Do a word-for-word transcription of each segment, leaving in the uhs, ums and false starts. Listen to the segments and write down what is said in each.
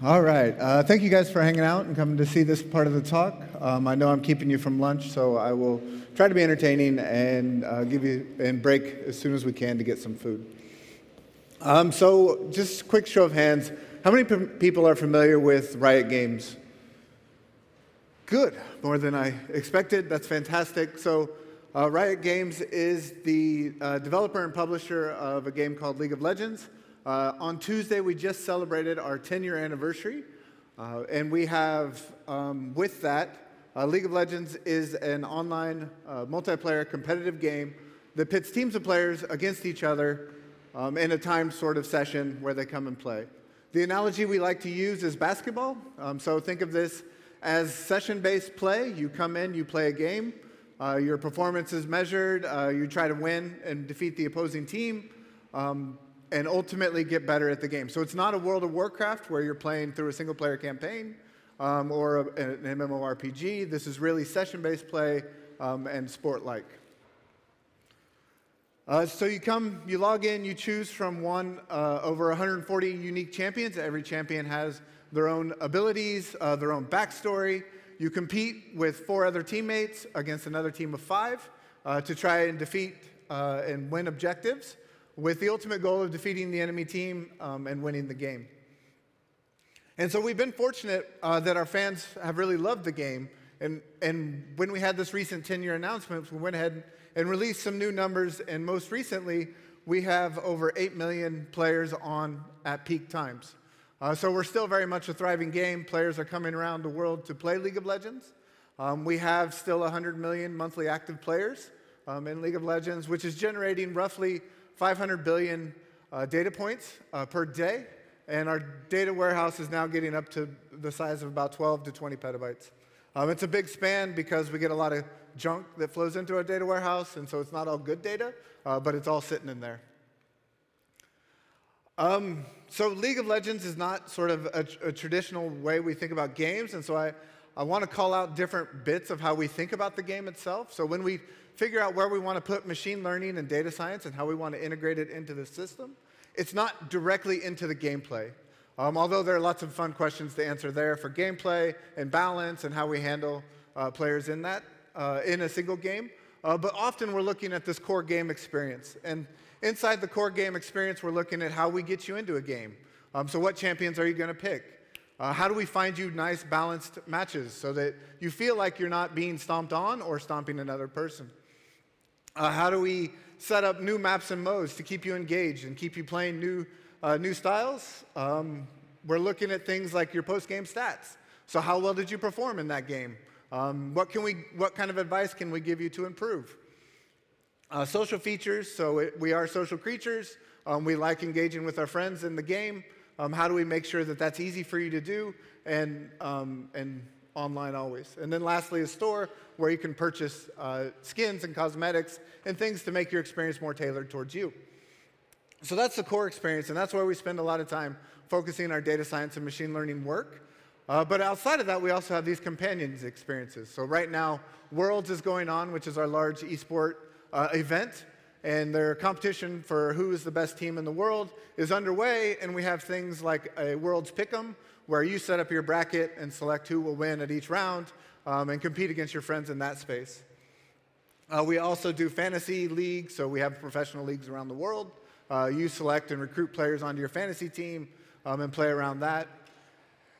All right. Uh, thank you guys for hanging out and coming to see this part of the talk. Um, I know I'm keeping you from lunch, so I will try to be entertaining and uh, give you and break as soon as we can to get some food. Um, so just quick show of hands. How many people are familiar with Riot Games? Good. More than I expected. That's fantastic. So uh, Riot Games is the uh, developer and publisher of a game called League of Legends. Uh, on Tuesday, we just celebrated our ten-year anniversary, uh, and we have, um, with that, uh, League of Legends is an online uh, multiplayer competitive game that pits teams of players against each other um, in a timed sort of session where they come and play. The analogy we like to use is basketball, um, so think of this as session-based play. You come in, you play a game, uh, your performance is measured, uh, you try to win and defeat the opposing team, um, and ultimately get better at the game. So it's not a World of Warcraft where you're playing through a single-player campaign um, or a, an M M O R P G. This is really session-based play um, and sport-like. Uh, so you come, you log in, you choose from one uh, over one hundred forty unique champions. Every champion has their own abilities, uh, their own backstory. You compete with four other teammates against another team of five uh, to try and defeat uh, and win objectives, with the ultimate goal of defeating the enemy team um, and winning the game. And so we've been fortunate uh, that our fans have really loved the game. And, and when we had this recent ten-year announcement, we went ahead and released some new numbers. And most recently, we have over eight million players on at peak times. Uh, so we're still very much a thriving game. Players are coming around the world to play League of Legends. Um, we have still one hundred million monthly active players um, in League of Legends, which is generating roughly five hundred billion uh, data points uh, per day, and our data warehouse is now getting up to the size of about twelve to twenty petabytes. Um, it's a big span because we get a lot of junk that flows into our data warehouse, and so it's not all good data, uh, but it's all sitting in there. Um, so League of Legends is not sort of a, tr a traditional way we think about games, and so I, I want to call out different bits of how we think about the game itself. So when we figure out where we want to put machine learning and data science and how we want to integrate it into the system, it's not directly into the gameplay. Um, although there are lots of fun questions to answer there for gameplay and balance and how we handle uh, players in that, uh, in a single game. Uh, but often we're looking at this core game experience. And inside the core game experience, we're looking at how we get you into a game. Um, so what champions are you going to pick? Uh, how do we find you nice balanced matches so that you feel like you're not being stomped on or stomping another person? Uh, how do we set up new maps and modes to keep you engaged and keep you playing new, uh, new styles? Um, we're looking at things like your post-game stats. So how well did you perform in that game? Um, what, can we, what kind of advice can we give you to improve? Uh, social features, so it, we are social creatures. Um, we like engaging with our friends in the game. Um, how do we make sure that that's easy for you to do and, um, and online always? And then lastly, a store where you can purchase uh, skins and cosmetics and things to make your experience more tailored towards you. So that's the core experience, and that's where we spend a lot of time focusing our data science and machine learning work. Uh, but outside of that, we also have these companions experiences. So right now, Worlds is going on, which is our large esport uh, event, and their competition for who is the best team in the world is underway, and we have things like a Worlds Pick'Em, where you set up your bracket and select who will win at each round um, and compete against your friends in that space. Uh, we also do fantasy leagues, so we have professional leagues around the world. Uh, you select and recruit players onto your fantasy team um, and play around that.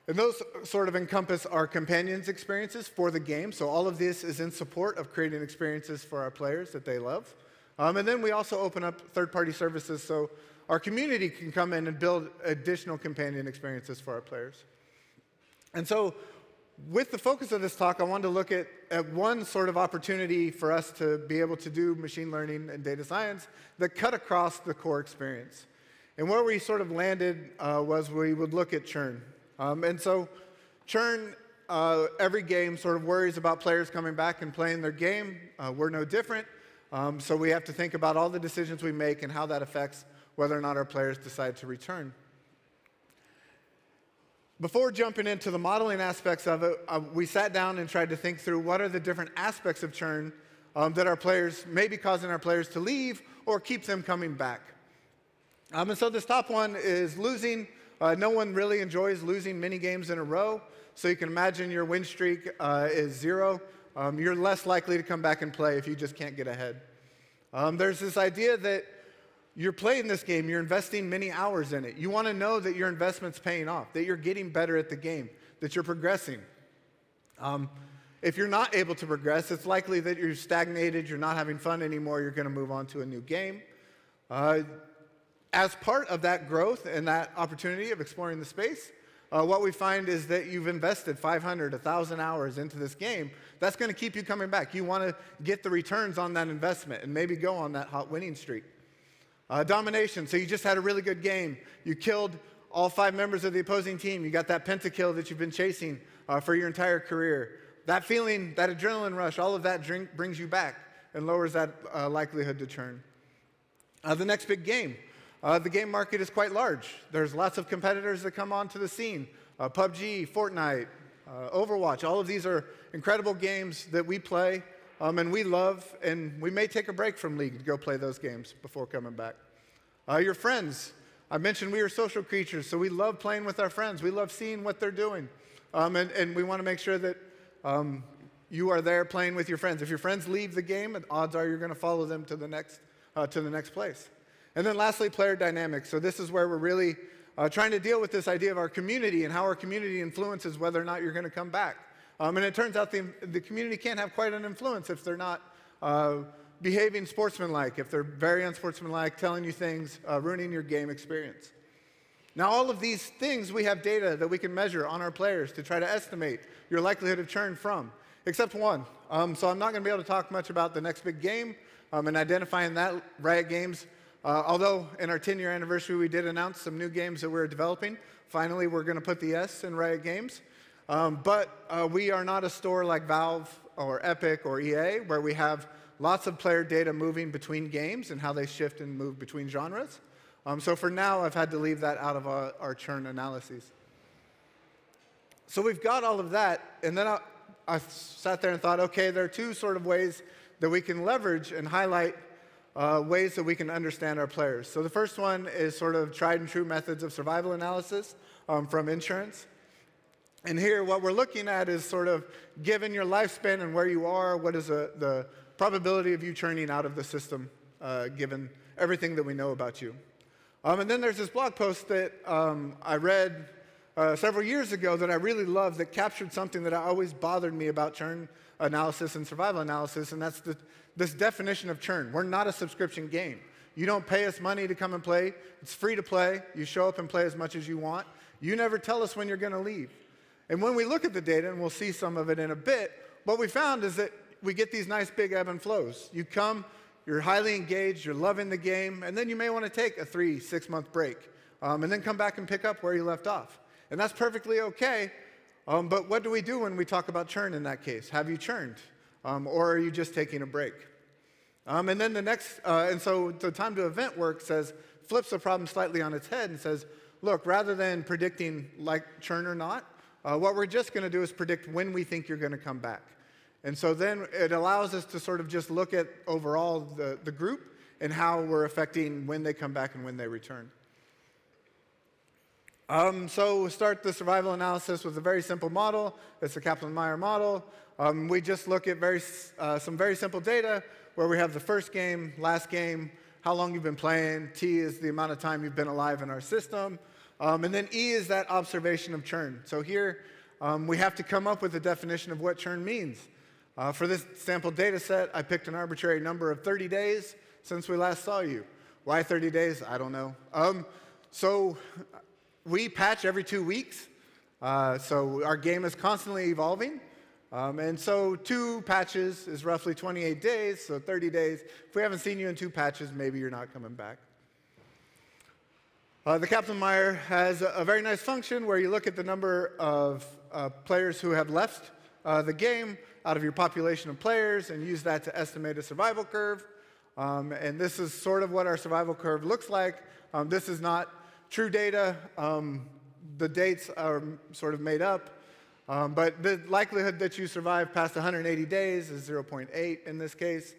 And those sort of encompass our companions experiences for the game, so all of this is in support of creating experiences for our players that they love. Um, and then we also open up third-party services, so our community can come in and build additional companion experiences for our players. And so with the focus of this talk, I wanted to look at, at one sort of opportunity for us to be able to do machine learning and data science that cut across the core experience. And where we sort of landed uh, was we would look at churn. Um, and so churn, uh, every game sort of worries about players coming back and playing their game. Uh, we're no different. Um, so we have to think about all the decisions we make and how that affects whether or not our players decide to return. Before jumping into the modeling aspects of it, uh, we sat down and tried to think through what are the different aspects of churn um, that our players may be causing our players to leave or keep them coming back. Um, and so this top one is losing. Uh, no one really enjoys losing many games in a row, so you can imagine your win streak uh, is zero. Um, you're less likely to come back and play if you just can't get ahead. Um, there's this idea that you're playing this game, you're investing many hours in it. You want to know that your investment's paying off, that you're getting better at the game, that you're progressing. Um, if you're not able to progress, it's likely that you're stagnated, you're not having fun anymore, you're going to move on to a new game. Uh, as part of that growth and that opportunity of exploring the space, uh, what we find is that you've invested five hundred, one thousand hours into this game. That's going to keep you coming back. You want to get the returns on that investment and maybe go on that hot winning streak. Uh, domination, so you just had a really good game. You killed all five members of the opposing team. You got that pentakill that you've been chasing uh, for your entire career. That feeling, that adrenaline rush, all of that drink brings you back and lowers that uh, likelihood to churn. Uh, the next big game. Uh, the game market is quite large. There's lots of competitors that come onto the scene. Uh, P U B G, Fortnite, uh, Overwatch, all of these are incredible games that we play um, and we love, and we may take a break from League to go play those games before coming back. Uh, your friends. I mentioned we are social creatures, so we love playing with our friends. We love seeing what they're doing, um, and, and we want to make sure that um, you are there playing with your friends. If your friends leave the game, odds are you're going to follow them to the next uh, to the next place. And then lastly, player dynamics. So this is where we're really uh, trying to deal with this idea of our community and how our community influences whether or not you're going to come back. Um, and it turns out the, the community can't have quite an influence if they're not uh, behaving sportsmanlike, if they're very unsportsmanlike, telling you things, uh, ruining your game experience. Now all of these things, we have data that we can measure on our players to try to estimate your likelihood of churn from, except one. Um, so I'm not going to be able to talk much about the next big game um, and identifying that. Riot Games. Uh, although in our ten-year anniversary, we did announce some new games that we're developing. Finally, we're going to put the S in Riot Games. Um, but uh, we are not a store like Valve or Epic or E A, where we have lots of player data moving between games and how they shift and move between genres. Um, so for now, I've had to leave that out of our, our churn analyses. So we've got all of that, and then I, I sat there and thought, okay, there are two sort of ways that we can leverage and highlight Uh, ways that we can understand our players. So the first one is sort of tried and true methods of survival analysis um, from insurance. And here what we're looking at is sort of given your lifespan and where you are, what is a, the probability of you churning out of the system uh, given everything that we know about you. Um, and then there's this blog post that um, I read uh, several years ago that I really loved that captured something that always bothered me about churn analysis and survival analysis, and that's the this definition of churn. We're not a subscription game. You don't pay us money to come and play. It's free to play. You show up and play as much as you want. You never tell us when you're going to leave. And when we look at the data, and we'll see some of it in a bit, what we found is that we get these nice big ebb and flows. You come, you're highly engaged, you're loving the game, and then you may want to take a three, six-month break, um, and then come back and pick up where you left off. And that's perfectly okay, um, but what do we do when we talk about churn in that case? Have you churned? Um, or are you just taking a break? Um, and then the next, uh, and so the time to event work says, flips the problem slightly on its head and says, look, rather than predicting like churn or not, uh, what we're just going to do is predict when we think you're going to come back. And so then it allows us to sort of just look at overall the, the group and how we're affecting when they come back and when they return. Um, so we start the survival analysis with a very simple model. It's the Kaplan-Meier model. Um, we just look at very, uh, some very simple data where we have the first game, last game, how long you've been playing. T is the amount of time you've been alive in our system. Um, and then E is that observation of churn. So here um, we have to come up with a definition of what churn means. Uh, for this sample data set, I picked an arbitrary number of thirty days since we last saw you. Why thirty days? I don't know. Um, so... We patch every two weeks, uh, so our game is constantly evolving. Um, and so two patches is roughly twenty-eight days, so thirty days. If we haven't seen you in two patches, maybe you're not coming back. Uh, the Kaplan-Meier has a, a very nice function where you look at the number of uh, players who have left uh, the game out of your population of players and use that to estimate a survival curve. Um, and this is sort of what our survival curve looks like. Um, this is not true data, um, the dates are sort of made up, um, but the likelihood that you survive past one hundred eighty days is zero point eight in this case.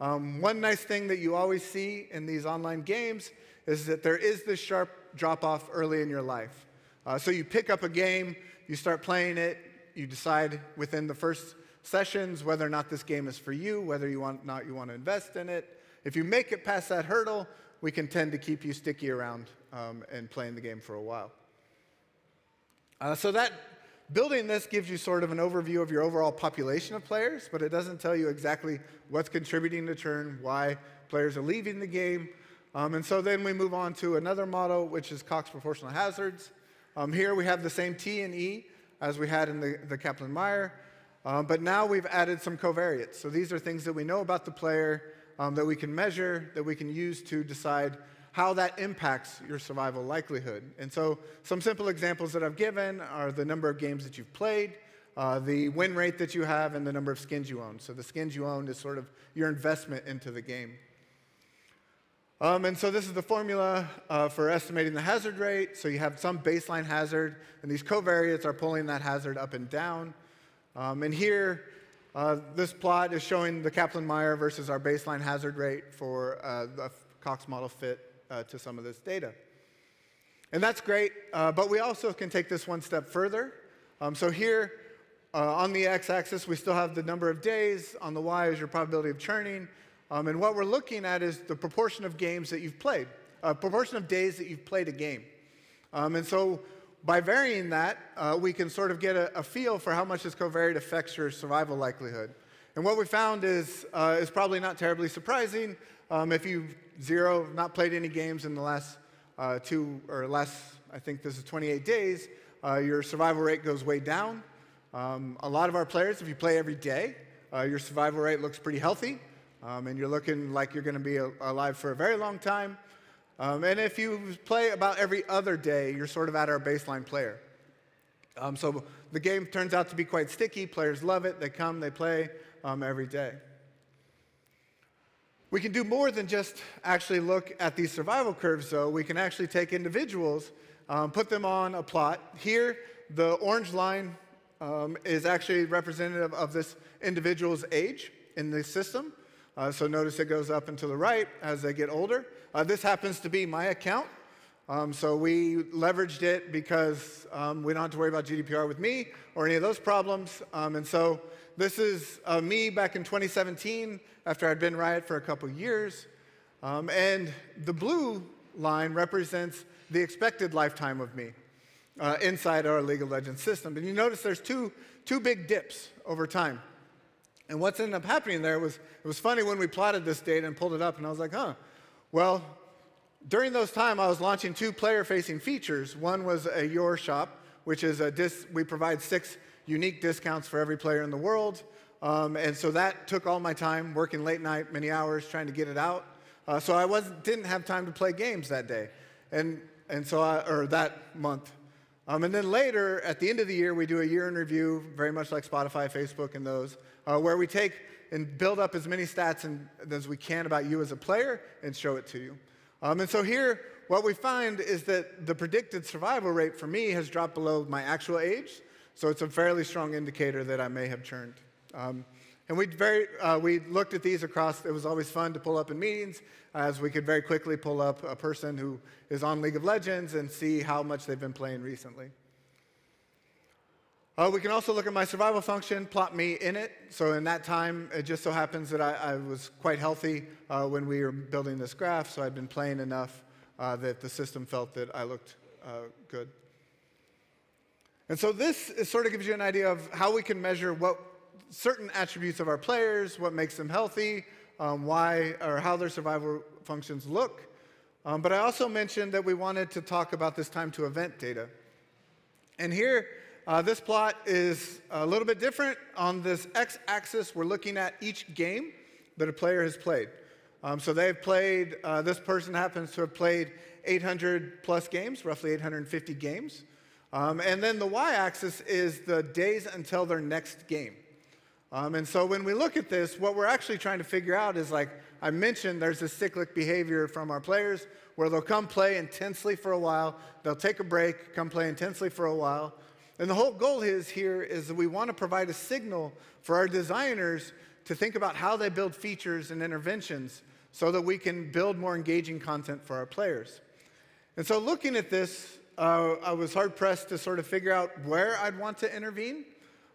Um, one nice thing that you always see in these online games is that there is this sharp drop-off early in your life. Uh, so you pick up a game, you start playing it, you decide within the first sessions whether or not this game is for you, whether you want not you want to invest in it. If you make it past that hurdle, we can tend to keep you sticky around um, and playing the game for a while. Uh, so that building this gives you sort of an overview of your overall population of players, but it doesn't tell you exactly what's contributing to churn, why players are leaving the game. Um, and so then we move on to another model, which is Cox Proportional Hazards. Um, here we have the same T and E as we had in the, the Kaplan-Meier, um, but now we've added some covariates. So these are things that we know about the player, um, that we can measure, that we can use to decide how that impacts your survival likelihood. And so some simple examples that I've given are the number of games that you've played, uh, the win rate that you have, and the number of skins you own. So the skins you own is sort of your investment into the game. Um, and so this is the formula uh, for estimating the hazard rate. So you have some baseline hazard, and these covariates are pulling that hazard up and down. Um, and here, uh, this plot is showing the Kaplan-Meier versus our baseline hazard rate for uh, the Cox model fit uh, to some of this data. And that's great, uh, but we also can take this one step further. Um, so here, uh, on the x-axis, we still have the number of days. On the y is your probability of churning. Um, and what we're looking at is the proportion of games that you've played, uh, proportion of days that you've played a game. Um, and so by varying that, uh, we can sort of get a, a feel for how much this covariate affects your survival likelihood. And what we found is, uh, is probably not terribly surprising. Um, if you've zero, not played any games in the last uh, two or last, I think this is twenty-eight days, uh, your survival rate goes way down. Um, a lot of our players, if you play every day, uh, your survival rate looks pretty healthy. Um, and you're looking like you're going to be alive for a very long time. Um, and if you play about every other day, you're sort of at our baseline player. Um, so the game turns out to be quite sticky. Players love it. They come, they play um, every day. We can do more than just actually look at these survival curves, though. We can actually take individuals, um, put them on a plot. Here, the orange line um, is actually representative of this individual's age in the system. Uh, so notice it goes up and to the right as they get older. Uh, this happens to be my account. Um, so we leveraged it because um, we don't have to worry about G D P R with me or any of those problems. Um, and so this is uh, me back in twenty seventeen after I'd been Riot for a couple years. Um, and the blue line represents the expected lifetime of me uh, inside our League of Legends system. And you notice there's two, two big dips over time. And what's ended up happening there was, it was funny when we plotted this data and pulled it up, and I was like, huh, well, during those time, I was launching two player-facing features. One was a Your Shop, which is a dis we provide six unique discounts for every player in the world. Um, and so that took all my time, working late night, many hours, trying to get it out. Uh, so I wasn't, didn't have time to play games that day, and, and so I, or that month. Um, and then later, at the end of the year, we do a year in review, very much like Spotify, Facebook, and those, uh, where we take and build up as many stats and, as we can about you as a player and show it to you. Um, and so here, what we find is that the predicted survival rate for me has dropped below my actual age, so it's a fairly strong indicator that I may have churned. Um, and we very, uh, we looked at these across. It was always fun to pull up in meetings, as we could very quickly pull up a person who is on League of Legends and see how much they've been playing recently. Uh, we can also look at my survival function, plot me in it. So in that time, it just so happens that I, I was quite healthy uh, when we were building this graph, so I'd been playing enough uh, that the system felt that I looked uh, good. And so this is, sort of gives you an idea of how we can measure what certain attributes of our players, what makes them healthy, um, why or how their survival functions look. Um, but I also mentioned that we wanted to talk about this time to event data. And here, uh, this plot is a little bit different. On this x-axis, we're looking at each game that a player has played. Um, so they've played, uh, this person happens to have played eight hundred plus games, roughly eight hundred fifty games. Um, and then the y-axis is the days until their next game. Um, and so when we look at this, what we're actually trying to figure out is, like I mentioned, there's this cyclic behavior from our players where they'll come play intensely for a while, they'll take a break, come play intensely for a while. And the whole goal is here is that we want to provide a signal for our designers to think about how they build features and interventions so that we can build more engaging content for our players. And so looking at this, uh, I was hard-pressed to sort of figure out where I'd want to intervene.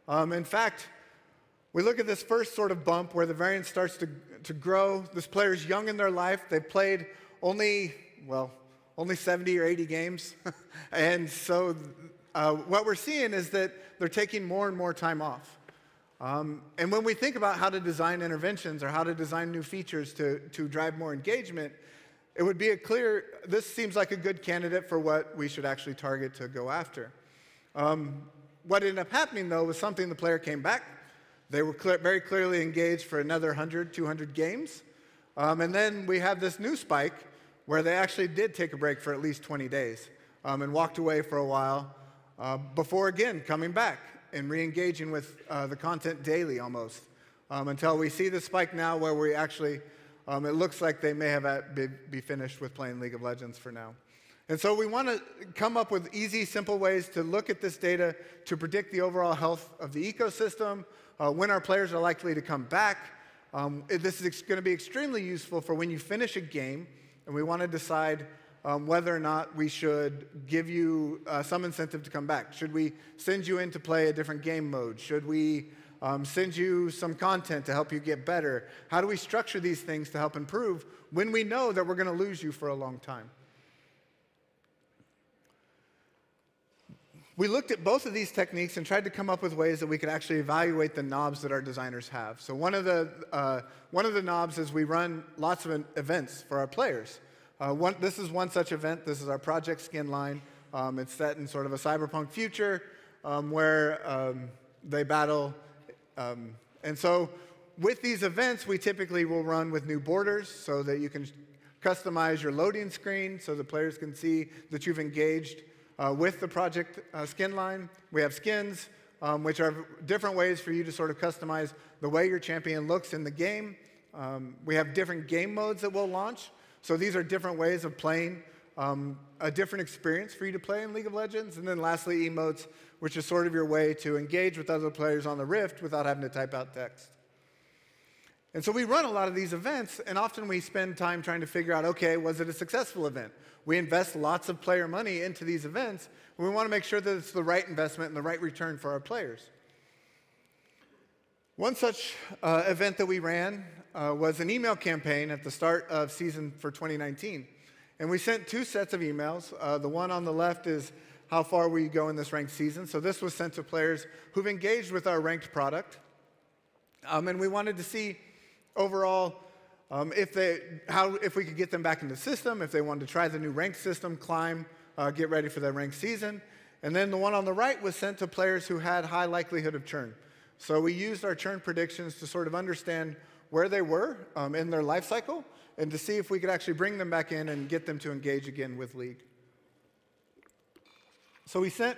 Um, in fact, we look at this first sort of bump where the variance starts to, to grow. This player's young in their life. They've played only, well, only seventy or eighty games. And so uh, what we're seeing is that they're taking more and more time off. Um, and when we think about how to design interventions or how to design new features to, to drive more engagement, it would be a clear, this seems like a good candidate for what we should actually target to go after. Um, what ended up happening, though, was something the player came back. They were clear, very clearly engaged for another one hundred, two hundred games. Um, and then we have this new spike where they actually did take a break for at least twenty days um, and walked away for a while uh, before, again, coming back and re-engaging with uh, the content daily almost um, until we see the spike now where we actually, um, it looks like they may have at, be, be finished with playing League of Legends for now. And so we want to come up with easy, simple ways to look at this data to predict the overall health of the ecosystem, Uh, when our players are likely to come back. Um, this is going to be extremely useful for when you finish a game and we want to decide um, whether or not we should give you uh, some incentive to come back. Should we send you in to play a different game mode? Should we um, send you some content to help you get better? How do we structure these things to help improve when we know that we're going to lose you for a long time? We looked at both of these techniques and tried to come up with ways that we could actually evaluate the knobs that our designers have. So one of the, uh, one of the knobs is we run lots of events for our players. Uh, one, this is one such event. This is our Project Skin line. Um, it's set in sort of a cyberpunk future um, where um, they battle. Um, and so with these events, we typically will run with new borders so that you can customize your loading screen so the players can see that you've engaged Uh, with the Project uh, Skin line. We have skins, um, which are different ways for you to sort of customize the way your champion looks in the game. Um, we have different game modes that we'll launch. So these are different ways of playing, um, a different experience for you to play in League of Legends. And then lastly, emotes, which is sort of your way to engage with other players on the Rift without having to type out text. And so we run a lot of these events, and often we spend time trying to figure out, okay, was it a successful event? We invest lots of player money into these events, and we want to make sure that it's the right investment and the right return for our players. One such uh, event that we ran uh, was an email campaign at the start of season for twenty nineteen. And we sent two sets of emails. Uh, the one on the left is how far we go in this ranked season. So this was sent to players who've engaged with our ranked product. Um, and we wanted to see overall, um, if, they, how, if we could get them back in the system, if they wanted to try the new rank system, climb, uh, get ready for their rank season. And then the one on the right was sent to players who had high likelihood of churn. So we used our churn predictions to sort of understand where they were um, in their life cycle and to see if we could actually bring them back in and get them to engage again with League. So we sent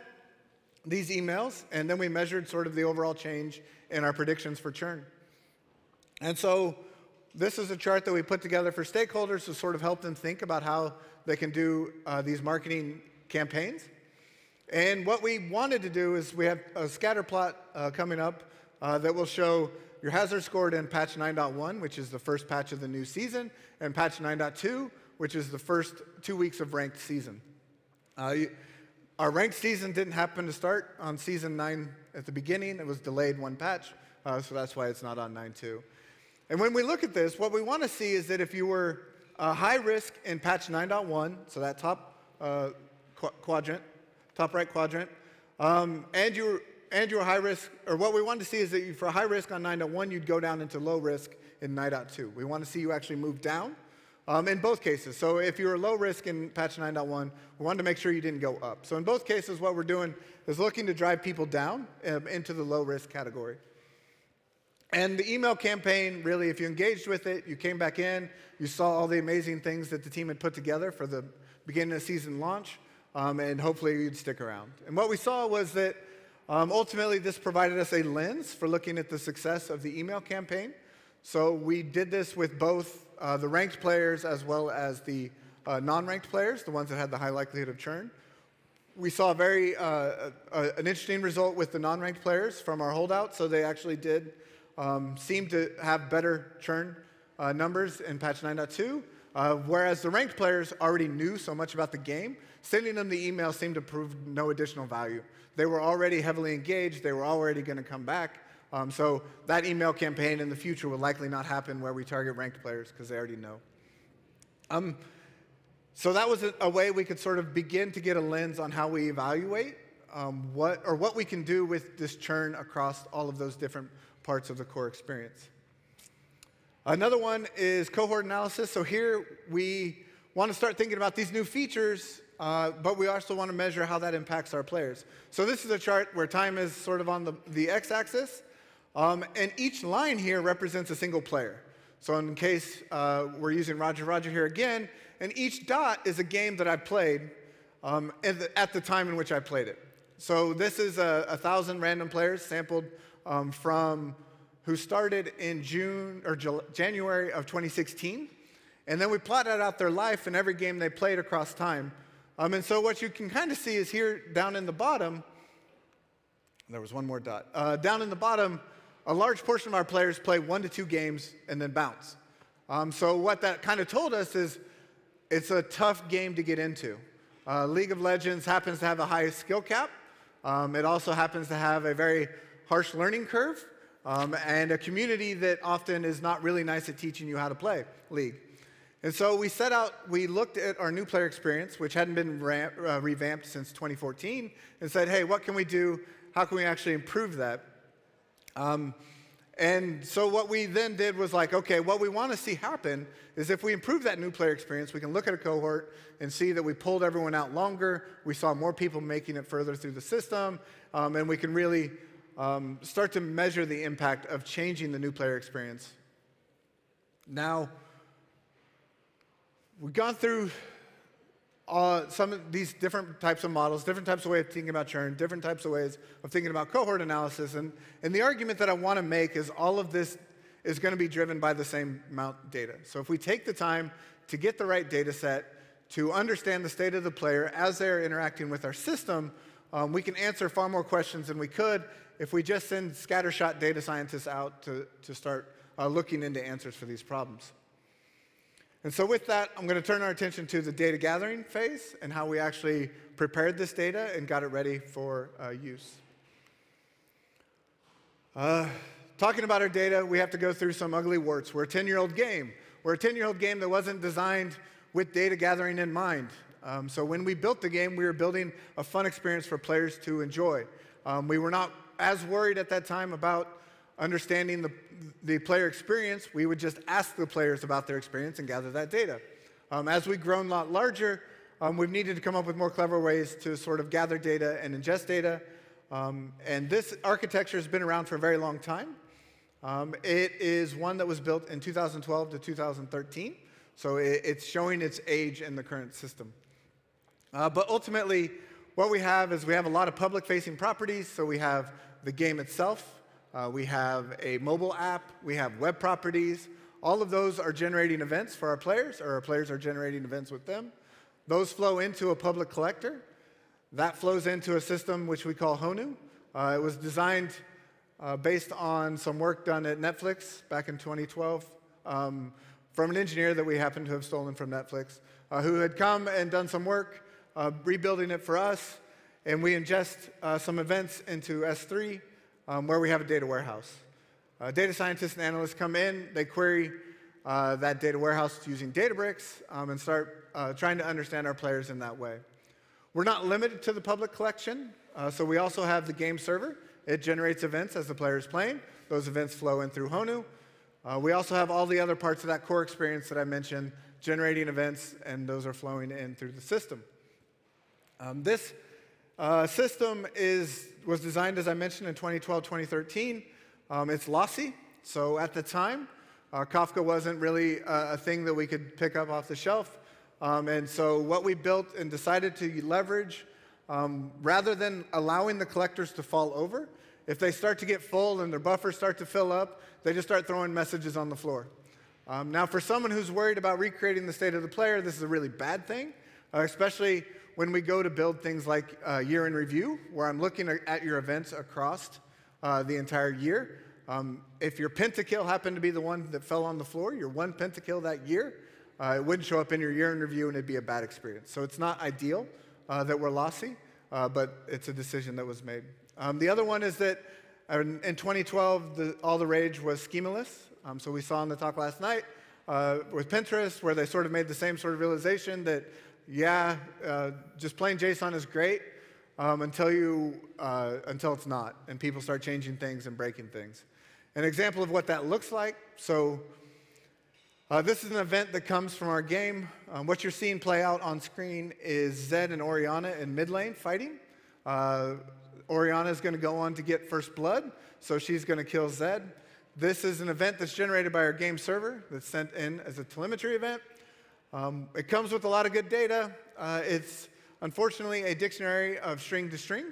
these emails, and then we measured sort of the overall change in our predictions for churn. And so this is a chart that we put together for stakeholders to sort of help them think about how they can do uh, these marketing campaigns. And what we wanted to do is we have a scatter plot uh, coming up uh, that will show your hazard scored in patch nine point one, which is the first patch of the new season, and patch nine point two, which is the first two weeks of ranked season. Uh, you, our ranked season didn't happen to start on season nine at the beginning. It was delayed one patch, uh, so that's why it's not on nine point two. And when we look at this, what we want to see is that if you were uh, high risk in patch nine point one, so that top uh, qu quadrant, top right quadrant, um, and you were and you were high risk, or what we wanted to see is that you, for high risk on nine point one, you'd go down into low risk in nine point two. We want to see you actually move down um, in both cases. So if you were low risk in patch nine point one, we wanted to make sure you didn't go up. So in both cases, what we're doing is looking to drive people down um, into the low risk category. And the email campaign, really, if you engaged with it, you came back in, you saw all the amazing things that the team had put together for the beginning of season launch, um, and hopefully you'd stick around. And what we saw was that um, ultimately this provided us a lens for looking at the success of the email campaign. So we did this with both uh, the ranked players as well as the uh, non-ranked players, the ones that had the high likelihood of churn. We saw very, uh, a, a, an interesting result with the non-ranked players from our holdout, so they actually did Um, seem to have better churn uh, numbers in patch nine point two, uh, whereas the ranked players already knew so much about the game, sending them the email seemed to prove no additional value. They were already heavily engaged. They were already going to come back. Um, so that email campaign in the future will likely not happen where we target ranked players because they already know. Um, so that was a, a way we could sort of begin to get a lens on how we evaluate um, what or what we can do with this churn across all of those different parts of the core experience. Another one is cohort analysis. So here we want to start thinking about these new features, uh, but we also want to measure how that impacts our players. So this is a chart where time is sort of on the, the x-axis. Um, and each line here represents a single player. So in case uh, we're using Roger Roger here again, and each dot is a game that I played um, at, the, at the time in which I played it. So this is a, a thousand random players sampled um, from who started in June or January of twenty sixteen. And then we plotted out their life and every game they played across time. Um, and so what you can kind of see is here down in the bottom, there was one more dot, uh, down in the bottom, a large portion of our players play one to two games and then bounce. Um, so what that kind of told us is it's a tough game to get into. Uh, League of Legends happens to have the highest skill cap. Um, it also happens to have a very harsh learning curve um, and a community that often is not really nice at teaching you how to play League. And so we set out, we looked at our new player experience, which hadn't been ramp, uh, revamped since twenty fourteen, and said, hey, what can we do? How can we actually improve that? Um, and so what we then did was like, okay, what we want to see happen is if we improve that new player experience, we can look at a cohort and see that we pulled everyone out longer, we saw more people making it further through the system, um, and we can really um, start to measure the impact of changing the new player experience. Now, we've gone through Uh, some of these different types of models, different types of ways of thinking about churn, different types of ways of thinking about cohort analysis. And, and the argument that I want to make is all of this is going to be driven by the same amount of data. So if we take the time to get the right data set, to understand the state of the player as they're interacting with our system, um, we can answer far more questions than we could if we just send scattershot data scientists out to, to start uh, looking into answers for these problems. And so with that, I'm going to turn our attention to the data gathering phase and how we actually prepared this data and got it ready for uh, use. Uh, talking about our data, we have to go through some ugly warts. We're a ten-year-old game. We're a ten-year-old game that wasn't designed with data gathering in mind. Um, so when we built the game, we were building a fun experience for players to enjoy. Um, we were not as worried at that time about understanding the, the player experience. We would just ask the players about their experience and gather that data. Um, as we've grown a lot larger, um, we've needed to come up with more clever ways to sort of gather data and ingest data. Um, and this architecture has been around for a very long time. Um, it is one that was built in two thousand twelve to two thousand thirteen. So it, it's showing its age in the current system. Uh, but ultimately, what we have is we have a lot of public-facing properties. So we have the game itself. Uh, we have a mobile app, we have web properties. All of those are generating events for our players, or our players are generating events with them. Those flow into a public collector. That flows into a system which we call Honu. Uh, it was designed uh, based on some work done at Netflix back in twenty twelve um, from an engineer that we happened to have stolen from Netflix, uh, who had come and done some work uh, rebuilding it for us, and we ingest uh, some events into S three. Um, where we have a data warehouse. Uh, data scientists and analysts come in, they query uh, that data warehouse using Databricks um, and start uh, trying to understand our players in that way. We're not limited to the public collection, uh, so we also have the game server. It generates events as the player is playing. Those events flow in through Honu. Uh, we also have all the other parts of that core experience that I mentioned, generating events, and those are flowing in through the system. Um, this Uh, system is, was designed, as I mentioned, in twenty twelve, twenty thirteen. Um, it's lossy, so at the time, uh, Kafka wasn't really uh, a thing that we could pick up off the shelf. Um, and so what we built and decided to leverage, um, rather than allowing the collectors to fall over, if they start to get full and their buffers start to fill up, they just start throwing messages on the floor. Um, now, for someone who's worried about recreating the state of the player, this is a really bad thing, uh, especially when we go to build things like uh, year in review, where I'm looking at your events across uh, the entire year, Um, if your pentakill happened to be the one that fell on the floor, your one pentakill that year, uh, it wouldn't show up in your year in review and it'd be a bad experience. So it's not ideal uh, that we're lossy, uh, but it's a decision that was made. Um, the other one is that in twenty twelve, the, all the rage was schemaless. Um, so we saw in the talk last night uh, with Pinterest, where they sort of made the same sort of realization that, yeah, uh, just plain JSON is great um, until you uh, until it's not, and people start changing things and breaking things. An example of what that looks like. So uh, this is an event that comes from our game. Um, what you're seeing play out on screen is Zed and Oriana in mid lane fighting. Uh, Oriana is going to go on to get first blood, so she's going to kill Zed. This is an event that's generated by our game server that's sent in as a telemetry event. Um, it comes with a lot of good data. Uh, it's unfortunately a dictionary of string to string.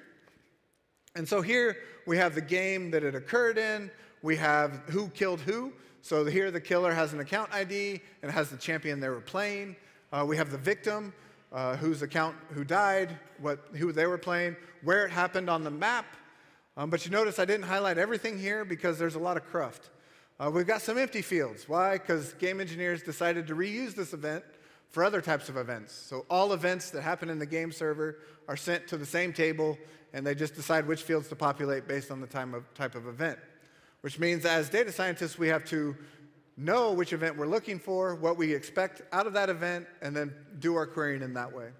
And so here we have the game that it occurred in. We have who killed who. So here the killer has an account I D and has the champion they were playing. Uh, we have the victim, uh, whose account, who died, what, who they were playing, where it happened on the map. Um, but you notice I didn't highlight everything here because there's a lot of cruft. Uh, we've got some empty fields. Why? Because game engineers decided to reuse this event for other types of events. So all events that happen in the game server are sent to the same table, and they just decide which fields to populate based on the time of, type of event. Which means as data scientists, we have to know which event we're looking for, what we expect out of that event, and then do our querying in that way.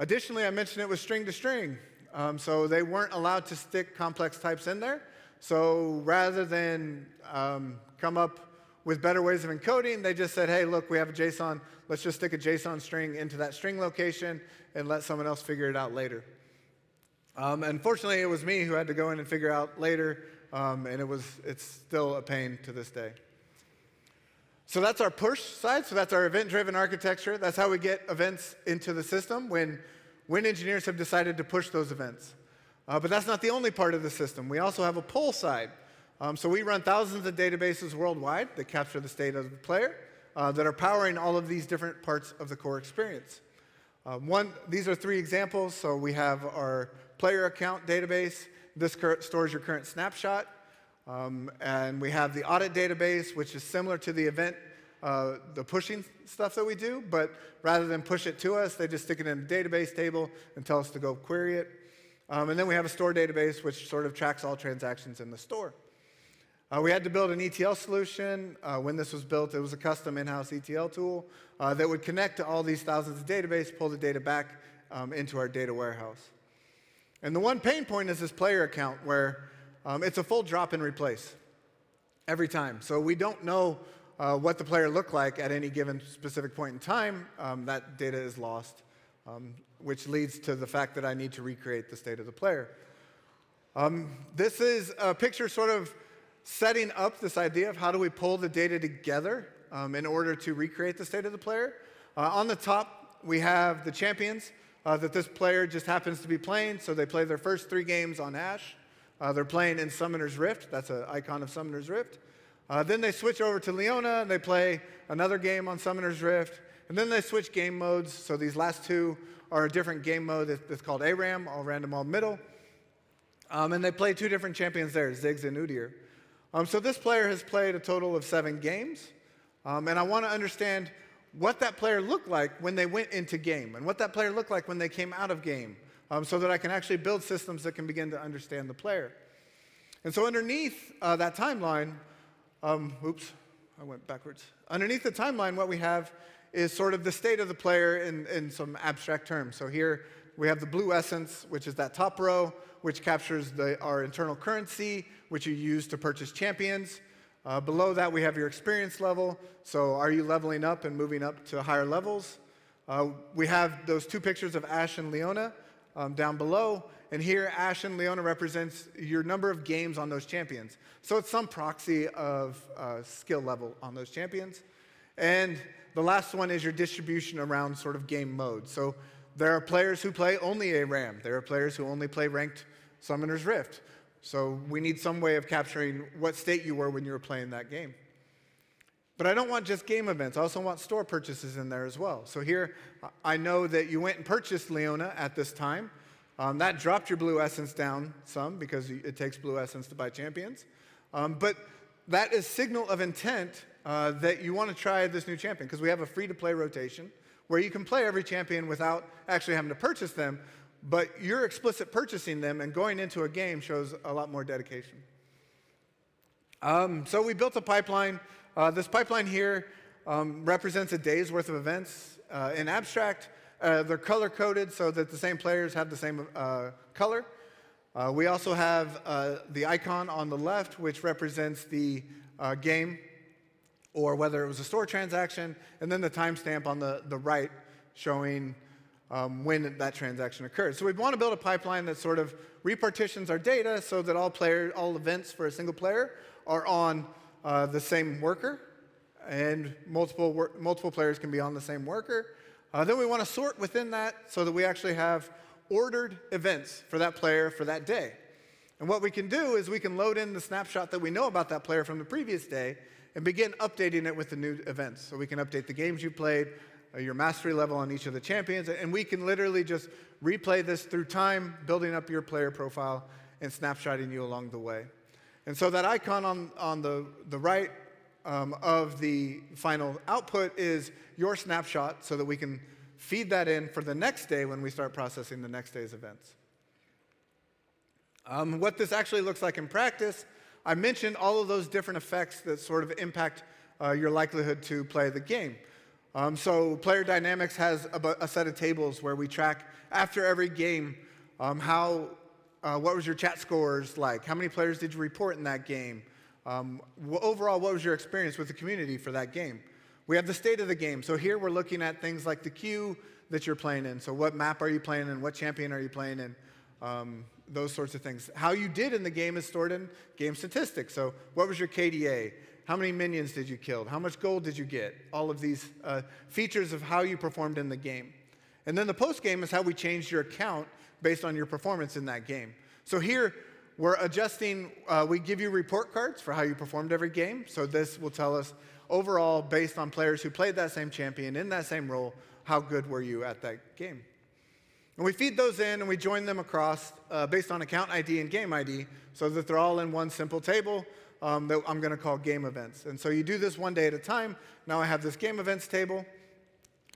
Additionally, I mentioned it was string to string. Um, so they weren't allowed to stick complex types in there. So rather than um, come up with better ways of encoding, they just said, hey, look, we have a JSON. Let's just stick a JSON string into that string location and let someone else figure it out later. Um, unfortunately, it was me who had to go in and figure out later, um, and it was, it's still a pain to this day. So that's our push side. So that's our event-driven architecture. That's how we get events into the system when, when engineers have decided to push those events. Uh, but that's not the only part of the system. We also have a pull side. Um, so we run thousands of databases worldwide that capture the state of the player uh, that are powering all of these different parts of the core experience. Uh, one, these are three examples. So we have our player account database. This stores your current snapshot. Um, and we have the audit database, which is similar to the event, uh, the pushing stuff that we do. But rather than push it to us, they just stick it in a database table and tell us to go query it. Um, and then we have a store database, which sort of tracks all transactions in the store. Uh, we had to build an E T L solution. Uh, when this was built, it was a custom in-house E T L tool uh, that would connect to all these thousands of databases, pull the data back um, into our data warehouse. And the one pain point is this player account, where um, it's a full drop and replace every time. So we don't know uh, what the player looked like at any given specific point in time. Um, that data is lost. Um, which leads to the fact that I need to recreate the state of the player. Um, this is a picture sort of setting up this idea of how do we pull the data together um, in order to recreate the state of the player. Uh, on the top, we have the champions uh, that this player just happens to be playing. So they play their first three games on Ashe. Uh, they're playing in Summoner's Rift. That's an icon of Summoner's Rift. Uh, then they switch over to Leona, and they play another game on Summoner's Rift. And then they switch game modes. So these last two are a different game mode that's called ARAM, all random, all middle. Um, and they play two different champions there, Ziggs and Udyr. Um, so this player has played a total of seven games. Um, and I want to understand what that player looked like when they went into game and what that player looked like when they came out of game um, so that I can actually build systems that can begin to understand the player. And so underneath uh, that timeline, um, oops, I went backwards. Underneath the timeline, what we have is sort of the state of the player in, in some abstract terms. So here we have the blue essence, which is that top row, which captures the, our internal currency, which you use to purchase champions. Uh, below that, we have your experience level. So are you leveling up and moving up to higher levels? Uh, we have those two pictures of Ashe and Leona um, down below. And here, Ashe and Leona represents your number of games on those champions. So it's some proxy of uh, skill level on those champions. And the last one is your distribution around sort of game mode. So there are players who play only ARAM. There are players who only play ranked Summoner's Rift. So we need some way of capturing what state you were when you were playing that game. But I don't want just game events. I also want store purchases in there as well. So here, I know that you went and purchased Leona at this time. Um, that dropped your blue essence down some because it takes blue essence to buy champions. Um, but that is signal of intent uh, that you want to try this new champion, because we have a free-to-play rotation where you can play every champion without actually having to purchase them, but your explicit purchasing them and going into a game shows a lot more dedication. Um, so we built a pipeline. Uh, this pipeline here um, represents a day's worth of events uh, in abstract. Uh, they're color-coded so that the same players have the same uh, color. Uh, we also have uh, the icon on the left, which represents the uh, game, or whether it was a store transaction, and then the timestamp on the, the right showing um, when that transaction occurred. So we want to build a pipeline that sort of repartitions our data so that all player, all events for a single player are on uh, the same worker, and multiple, wor multiple players can be on the same worker. Uh, then we want to sort within that so that we actually have ordered events for that player for that day. And what we can do is we can load in the snapshot that we know about that player from the previous day and begin updating it with the new events. So we can update the games you played, uh, your mastery level on each of the champions, and we can literally just replay this through time, building up your player profile and snapshotting you along the way. And so that icon on, on the, the right um, of the final output is your snapshot so that we can feed that in for the next day when we start processing the next day's events. Um, what this actually looks like in practice, I mentioned all of those different effects that sort of impact uh, your likelihood to play the game. Um, so player dynamics has a, a set of tables where we track after every game um, how, uh, what was your chat scores like, how many players did you report in that game, um, overall what was your experience with the community for that game. We have the state of the game. So here we're looking at things like the queue that you're playing in. So what map are you playing in? What champion are you playing in? Um, those sorts of things. How you did in the game is stored in game statistics. So what was your K D A? How many minions did you kill? How much gold did you get? All of these uh, features of how you performed in the game. And then the post-game is how we changed your account based on your performance in that game. So here we're adjusting. Uh, we give you report cards for how you performed every game. So this will tell us overall, based on players who played that same champion in that same role, how good were you at that game? And we feed those in and we join them across uh, based on account I D and game I D so that they're all in one simple table um, that I'm going to call game events. And so you do this one day at a time. Now I have this game events table,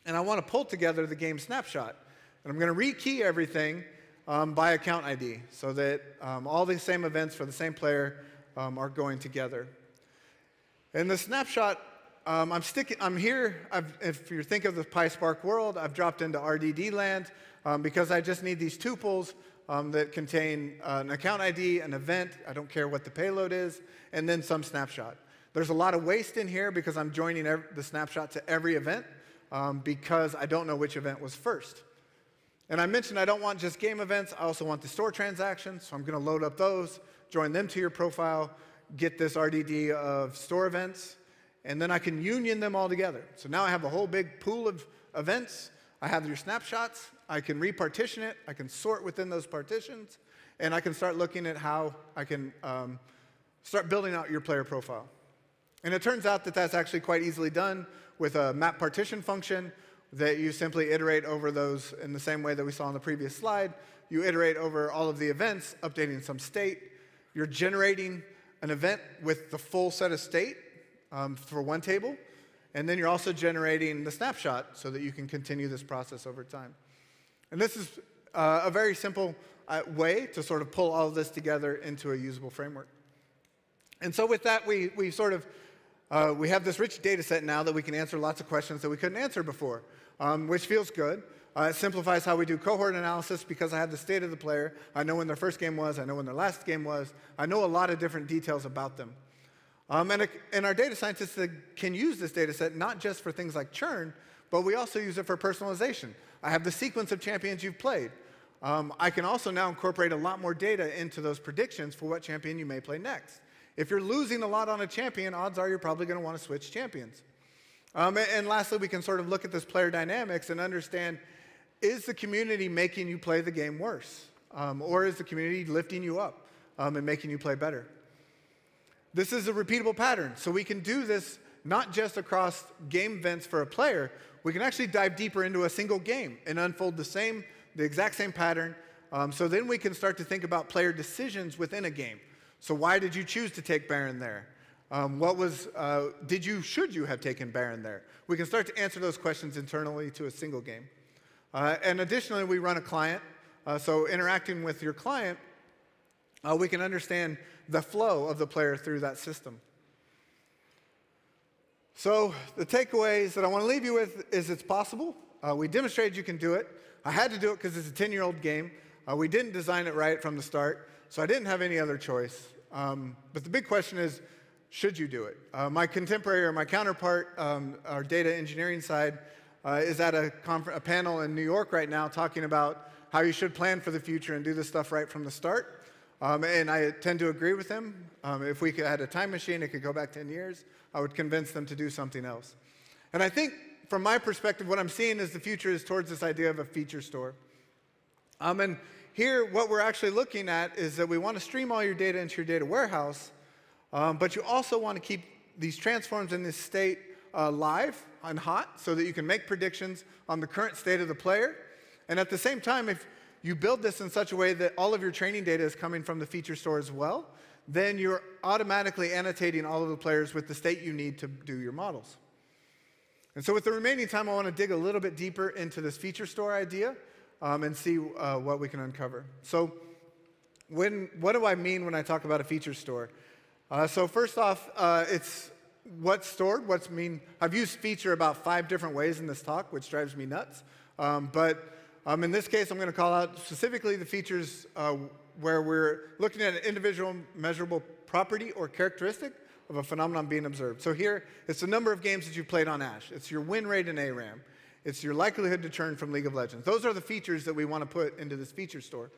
and I want to pull together the game snapshot. And I'm going to rekey everything um, by account I D so that um, all the same events for the same player um, are going together. In the snapshot, um, I'm sticking. I'm here. I've, if you think of the PySpark world, I've dropped into R D D land um, because I just need these tuples um, that contain uh, an account I D, an event. I don't care what the payload is, and then some snapshot. There's a lot of waste in here because I'm joining every, the snapshot to every event um, because I don't know which event was first. And I mentioned I don't want just game events. I also want the store transactions, so I'm going to load up those, join them to your profile, get this R D D of store events, and then I can union them all together. So now I have a whole big pool of events. I have your snapshots. I can repartition it. I can sort within those partitions, and I can start looking at how I can um, start building out your player profile. And it turns out that that's actually quite easily done with a map partition function that you simply iterate over those in the same way that we saw on the previous slide. You iterate over all of the events, updating some state. You're generating an event with the full set of state um, for one table, and then you're also generating the snapshot so that you can continue this process over time. And this is uh, a very simple uh, way to sort of pull all of this together into a usable framework. And so with that, we, we sort of, uh, we have this rich data set now that we can answer lots of questions that we couldn't answer before, um, which feels good. Uh, it simplifies how we do cohort analysis because I have the state of the player. I know when their first game was. I know when their last game was. I know a lot of different details about them. Um, and, it, and our data scientists can use this data set not just for things like churn, but we also use it for personalization. I have the sequence of champions you've played. Um, I can also now incorporate a lot more data into those predictions for what champion you may play next. If you're losing a lot on a champion, odds are you're probably going to want to switch champions. Um, and, and lastly, we can sort of look at this player dynamics and understand, is the community making you play the game worse? Um, or is the community lifting you up um, and making you play better? This is a repeatable pattern. So we can do this not just across game events for a player. We can actually dive deeper into a single game and unfold the same, the exact same pattern. Um, so then we can start to think about player decisions within a game. So why did you choose to take Baron there? Um, what was, uh, did you, should you have taken Baron there? We can start to answer those questions internally to a single game. Uh, and additionally, we run a client. Uh, so interacting with your client, uh, we can understand the flow of the player through that system. So the takeaways that I want to leave you with is it's possible. Uh, we demonstrated you can do it. I had to do it because it's a ten-year-old game. Uh, we didn't design it right from the start, so I didn't have any other choice. Um, but the big question is, should you do it? Uh, my contemporary or my counterpart, um, our data engineering side, uh, is at a, a panel in New York right now talking about how you should plan for the future and do this stuff right from the start. Um, and I tend to agree with them. Um, if we could, had a time machine, it could go back ten years, I would convince them to do something else. And I think, from my perspective, what I'm seeing is the future is towards this idea of a feature store. Um, and here, what we're actually looking at is that we want to stream all your data into your data warehouse, um, but you also want to keep these transforms in this state uh, live and hot so that you can make predictions on the current state of the player. And at the same time, if you build this in such a way that all of your training data is coming from the feature store as well, then you're automatically annotating all of the players with the state you need to do your models. And so with the remaining time, I want to dig a little bit deeper into this feature store idea um, and see uh, what we can uncover. So when, what do I mean when I talk about a feature store? Uh, so first off, uh, it's what's stored, what's mean. I've used feature about five different ways in this talk, which drives me nuts. Um, but um, in this case, I'm going to call out specifically the features uh, where we're looking at an individual measurable property or characteristic of a phenomenon being observed. So here, it's the number of games that you played on Ashe. It's your win rate in ARAM. It's your likelihood to churn from League of Legends. Those are the features that we want to put into this feature store.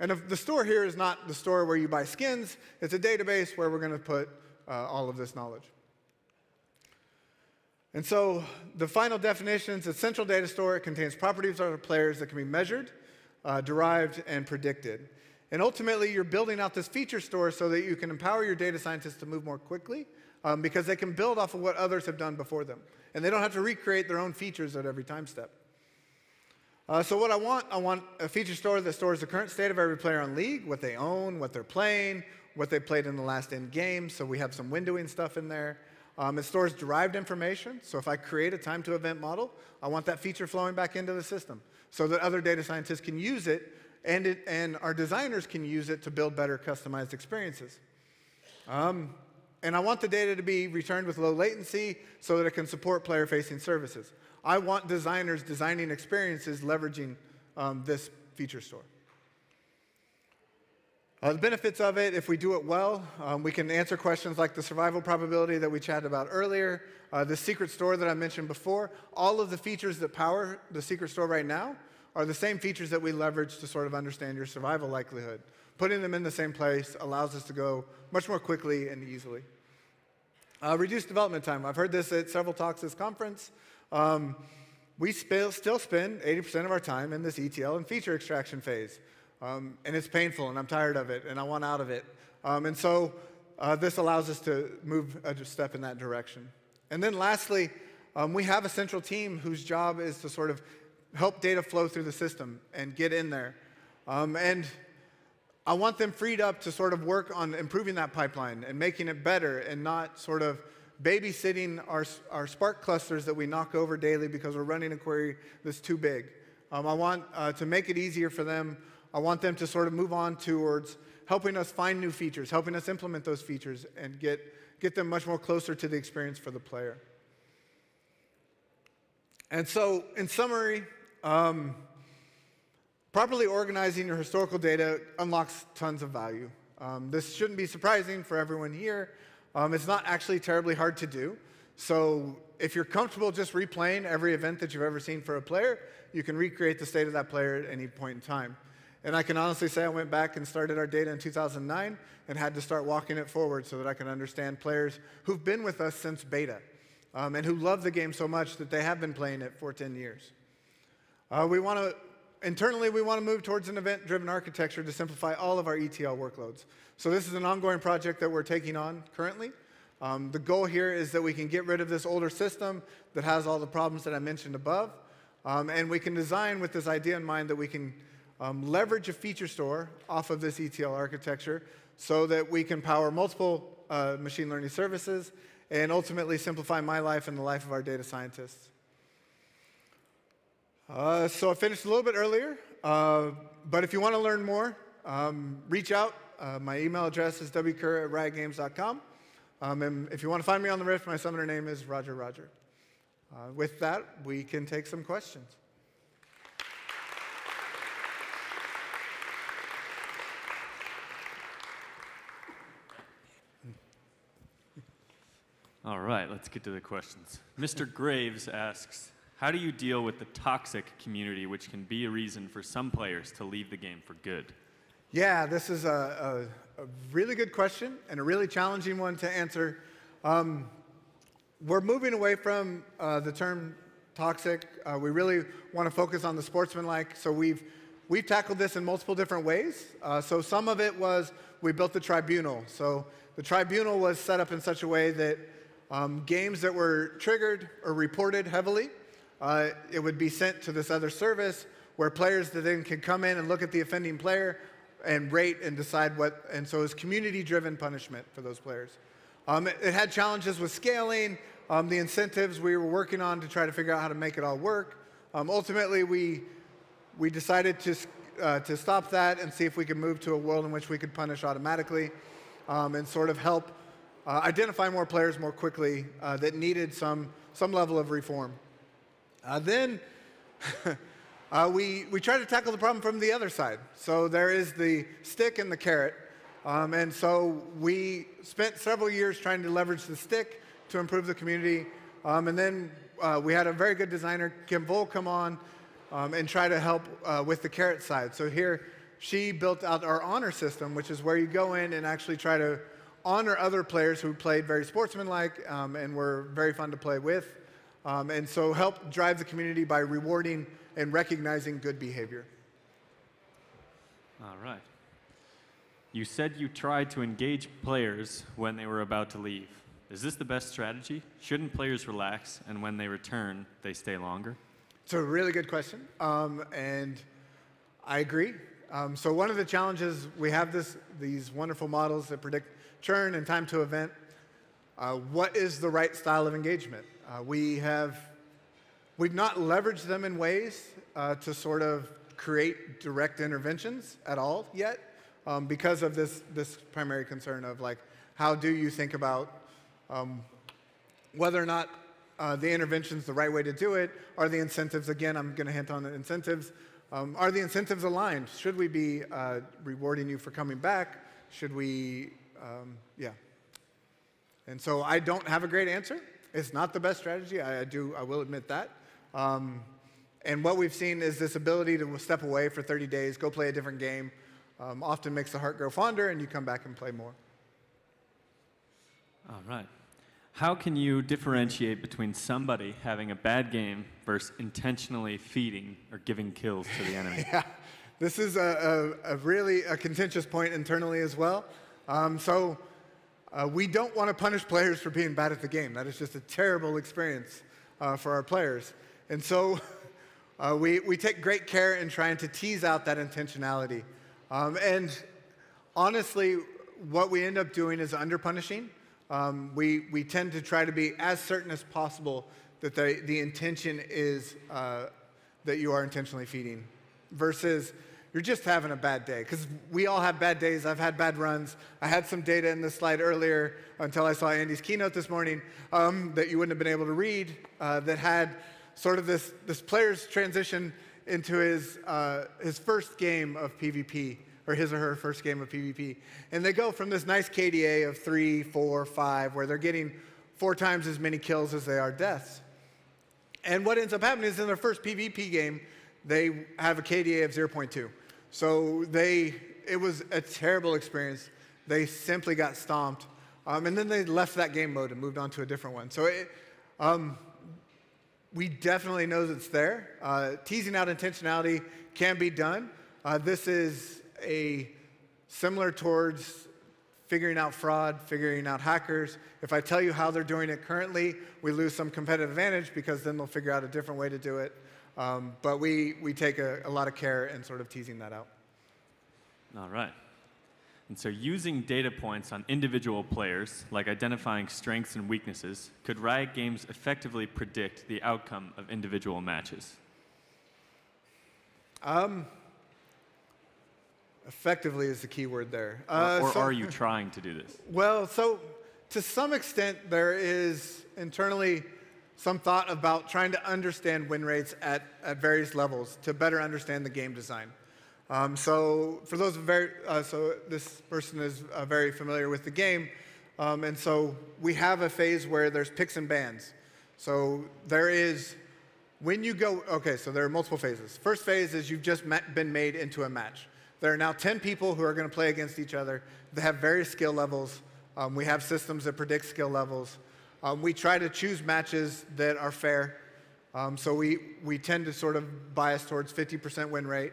And if the store here is not the store where you buy skins. It's a database where we're going to put uh, all of this knowledge. And so the final definition is a central data store. It contains properties of players that can be measured, uh, derived, and predicted. And ultimately, you're building out this feature store so that you can empower your data scientists to move more quickly um, because they can build off of what others have done before them. And they don't have to recreate their own features at every time step. Uh, so what I want, I want a feature store that stores the current state of every player on League, what they own, what they're playing, what they played in the last end game. So we have some windowing stuff in there. Um, it stores derived information. So if I create a time to event model, I want that feature flowing back into the system so that other data scientists can use it. And, it, and our designers can use it to build better customized experiences. Um, and I want the data to be returned with low latency so that it can support player-facing services. I want designers designing experiences leveraging um, this feature store. Uh, the benefits of it, if we do it well, um, we can answer questions like the survival probability that we chatted about earlier, uh, the secret store that I mentioned before. All of the features that power the secret store right now are the same features that we leverage to sort of understand your survival likelihood. Putting them in the same place allows us to go much more quickly and easily. Uh, reduced development time. I've heard this at several talks this conference. Um, we still spend eighty percent of our time in this E T L and feature extraction phase. Um, and it's painful, and I'm tired of it, and I want out of it. Um, and so uh, this allows us to move a step in that direction. And then lastly, um, we have a central team whose job is to sort of help data flow through the system and get in there. Um, and I want them freed up to sort of work on improving that pipeline and making it better and not sort of babysitting our, our Spark clusters that we knock over daily because we're running a query that's too big. Um, I want uh, to make it easier for them. I want them to sort of move on towards helping us find new features, helping us implement those features and get, get them much more closer to the experience for the player. And so, in summary, Um, properly organizing your historical data unlocks tons of value. Um, this shouldn't be surprising for everyone here. Um, it's not actually terribly hard to do. So if you're comfortable just replaying every event that you've ever seen for a player, you can recreate the state of that player at any point in time. And I can honestly say I went back and started our data in two thousand nine and had to start walking it forward so that I can understand players who've been with us since beta um, and who love the game so much that they have been playing it for ten years. Uh, we want to, internally, we want to move towards an event-driven architecture to simplify all of our E T L workloads. So this is an ongoing project that we're taking on currently. Um, the goal here is that we can get rid of this older system that has all the problems that I mentioned above, um, and we can design with this idea in mind that we can um, leverage a feature store off of this E T L architecture so that we can power multiple uh, machine learning services and ultimately simplify my life and the life of our data scientists. Uh, so I finished a little bit earlier, uh, but if you want to learn more, um, reach out. Uh, my email address is w kerr at riot games dot com. Um, and if you want to find me on the Rift, my summoner name is Roger Roger. Uh, with that, we can take some questions. All right, let's get to the questions. Mister Graves asks, how do you deal with the toxic community, which can be a reason for some players to leave the game for good? Yeah, this is a, a, a really good question and a really challenging one to answer. Um, we're moving away from uh, the term toxic. Uh, we really want to focus on the sportsmanlike. So we've, we've tackled this in multiple different ways. Uh, so some of it was we built the tribunal. So the tribunal was set up in such a way that um, games that were triggered or reported heavily, Uh, it would be sent to this other service where players then can come in and look at the offending player and rate and decide what, and so it was community-driven punishment for those players. Um, it, it had challenges with scaling, um, the incentives we were working on to try to figure out how to make it all work. Um, ultimately, we, we decided to, uh, to stop that and see if we could move to a world in which we could punish automatically um, and sort of help uh, identify more players more quickly uh, that needed some, some level of reform. Uh, then uh, we, we try to tackle the problem from the other side. So there is the stick and the carrot. Um, and so we spent several years trying to leverage the stick to improve the community. Um, and then uh, we had a very good designer, Kim Vohl, come on um, and try to help uh, with the carrot side. So here she built out our honor system, which is where you go in and actually try to honor other players who played very sportsmanlike um, and were very fun to play with. Um, and so help drive the community by rewarding and recognizing good behavior. All right. You said you tried to engage players when they were about to leave. Is this the best strategy? Shouldn't players relax, and when they return, they stay longer? It's a really good question, um, and I agree. Um, so one of the challenges, we have this, these wonderful models that predict churn and time to event. Uh, what is the right style of engagement? Uh, we have, we've not leveraged them in ways uh, to sort of create direct interventions at all yet um, because of this, this primary concern of like, how do you think about um, whether or not uh, the intervention's the right way to do it? Are the incentives, again, I'm gonna hint on the incentives, um, are the incentives aligned? Should we be uh, rewarding you for coming back? Should we, um, yeah. And so I don't have a great answer. It's not the best strategy, I, I do, I will admit that. Um, and what we've seen is this ability to step away for thirty days, go play a different game, um, often makes the heart grow fonder, and you come back and play more. All right. How can you differentiate between somebody having a bad game versus intentionally feeding or giving kills to the enemy? Yeah, this is a, a, a really a contentious point internally as well. Um, so. Uh, we don't want to punish players for being bad at the game. That is just a terrible experience uh, for our players. And so uh, we, we take great care in trying to tease out that intentionality. Um, and honestly, what we end up doing is under-punishing. Um, we, we tend to try to be as certain as possible that the, the intention is uh, that you are intentionally feeding versus you're just having a bad day, because we all have bad days. I've had bad runs. I had some data in this slide earlier until I saw Andy's keynote this morning um, that you wouldn't have been able to read uh, that had sort of this, this player's transition into his, uh, his first game of PvP, or his or her first game of PvP. And they go from this nice K D A of three, four, five, where they're getting four times as many kills as they are deaths. And what ends up happening is in their first PvP game, they have a K D A of zero point two. So they, it was a terrible experience. They simply got stomped. Um, and then they left that game mode and moved on to a different one. So it, um, we definitely know that it's there. Uh, teasing out intentionality can be done. Uh, this is a similar towards figuring out fraud, figuring out hackers. If I tell you how they're doing it currently, we lose some competitive advantage because then they'll figure out a different way to do it. Um, but we, we take a, a lot of care in sort of teasing that out. All right. And so using data points on individual players, like identifying strengths and weaknesses, could Riot Games effectively predict the outcome of individual matches? Um, effectively is the key word there. Uh, or or so, are you trying to do this? Well, so to some extent, there is internally some thought about trying to understand win rates at, at various levels to better understand the game design. Um, so for those very, uh, so this person is uh, very familiar with the game, um, and so we have a phase where there's picks and bans. So there is, when you go, okay, so there are multiple phases. First phase is you've just met, been made into a match. There are now ten people who are going to play against each other. They have various skill levels. Um, we have systems that predict skill levels. Um, we try to choose matches that are fair. Um, so we, we tend to sort of bias towards fifty percent win rate.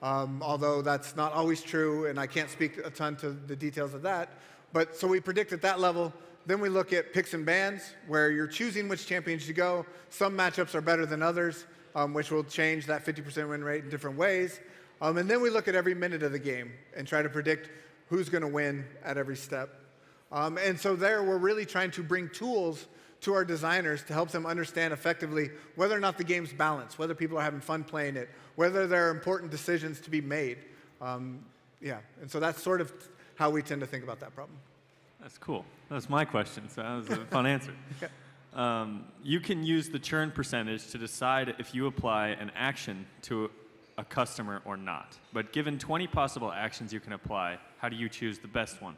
Um, although that's not always true, and I can't speak a ton to the details of that. But so we predict at that level. Then we look at picks and bans, where you're choosing which champions to go. Some matchups are better than others, um, which will change that fifty percent win rate in different ways. Um, and then we look at every minute of the game and try to predict who's going to win at every step. Um, and so there, we're really trying to bring tools to our designers to help them understand effectively whether or not the game's balanced, whether people are having fun playing it, whether there are important decisions to be made. Um, yeah, and so that's sort of how we tend to think about that problem. That's cool. That was my question, so that was a fun answer. Yeah. Um, you can use the churn percentage to decide if you apply an action to a customer or not. But given twenty possible actions you can apply, how do you choose the best one?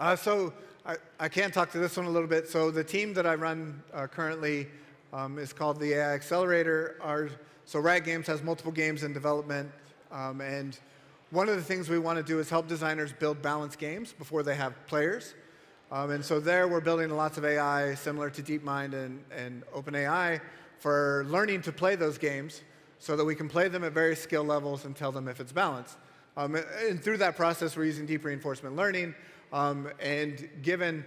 Uh, so I, I can talk to this one a little bit. So the team that I run uh, currently um, is called the A I Accelerator. Our, so Riot Games has multiple games in development. Um, and one of the things we want to do is help designers build balanced games before they have players. Um, and so there we're building lots of A I similar to DeepMind and, and OpenAI for learning to play those games so that we can play them at various skill levels and tell them if it's balanced. Um, and through that process, we're using deep reinforcement learning. Um, and given